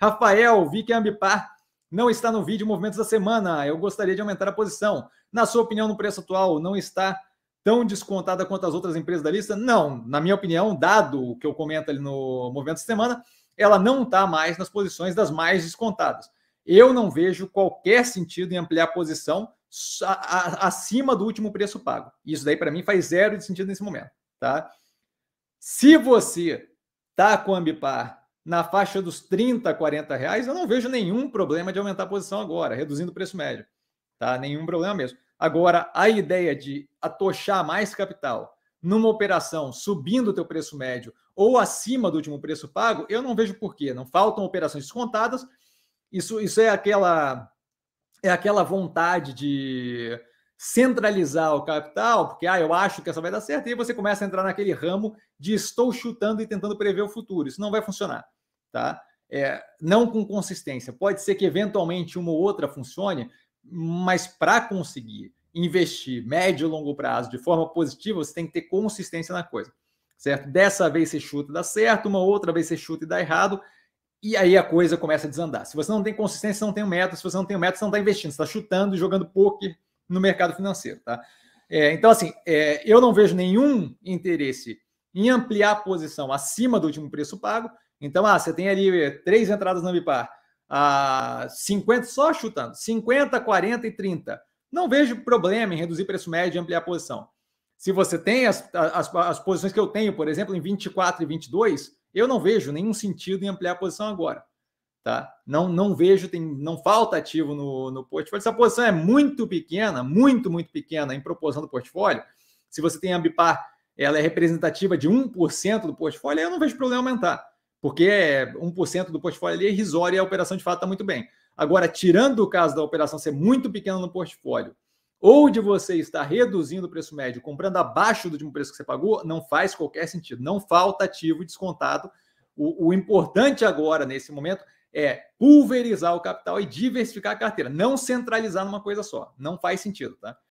Rafael, vi que a Ambipar não está no vídeo Movimentos da Semana. Eu gostaria de aumentar a posição. Na sua opinião, no preço atual, não está tão descontada quanto as outras empresas da lista? Não. Na minha opinião, dado o que eu comento ali no Movimentos da Semana, ela não está mais nas posições das mais descontadas. Eu não vejo qualquer sentido em ampliar a posição acima do último preço pago. Isso daí, para mim, faz zero de sentido nesse momento. Tá? Se você está com a Ambipar na faixa dos 30, 40 reais, eu não vejo nenhum problema de aumentar a posição agora, reduzindo o preço médio. Tá? Nenhum problema mesmo. Agora, a ideia de atochar mais capital numa operação subindo o teu preço médio ou acima do último preço pago, eu não vejo porquê. Não faltam operações descontadas. Isso é aquela vontade de centralizar o capital, porque eu acho que essa vai dar certo, e aí você começa a entrar naquele ramo de estou chutando e tentando prever o futuro. Isso não vai funcionar, tá? Não com consistência. Pode ser que eventualmente uma ou outra funcione, mas para conseguir investir médio e longo prazo de forma positiva, você tem que ter consistência na coisa, certo? Dessa vez você chuta e dá certo, uma outra vez você chuta e dá errado, e aí a coisa começa a desandar. Se você não tem consistência, você não tem um método. Se você não tem um método, você não está investindo, você está chutando e jogando poker no mercado financeiro, tá? Então, assim, eu não vejo nenhum interesse em ampliar a posição acima do último preço pago. Então, você tem ali 3 entradas na Ambipar, 50, só chutando, 50, 40 e 30. Não vejo problema em reduzir preço médio e ampliar a posição. Se você tem as posições que eu tenho, por exemplo, em 24 e 22, eu não vejo nenhum sentido em ampliar a posição agora, tá? Não vejo, não falta ativo no portfólio. Essa posição é muito pequena, muito pequena em proporção do portfólio. Se você tem a Ambipar, ela é representativa de 1% do portfólio, aí eu não vejo problema aumentar, porque 1% do portfólio ali é irrisório e a operação de fato está muito bem. Agora, tirando o caso da operação ser muito pequena no portfólio, ou de você estar reduzindo o preço médio, comprando abaixo do último preço que você pagou, não faz qualquer sentido. Não falta ativo descontado. O importante agora, nesse momento, é pulverizar o capital e diversificar a carteira. Não centralizar numa coisa só. Não faz sentido, tá?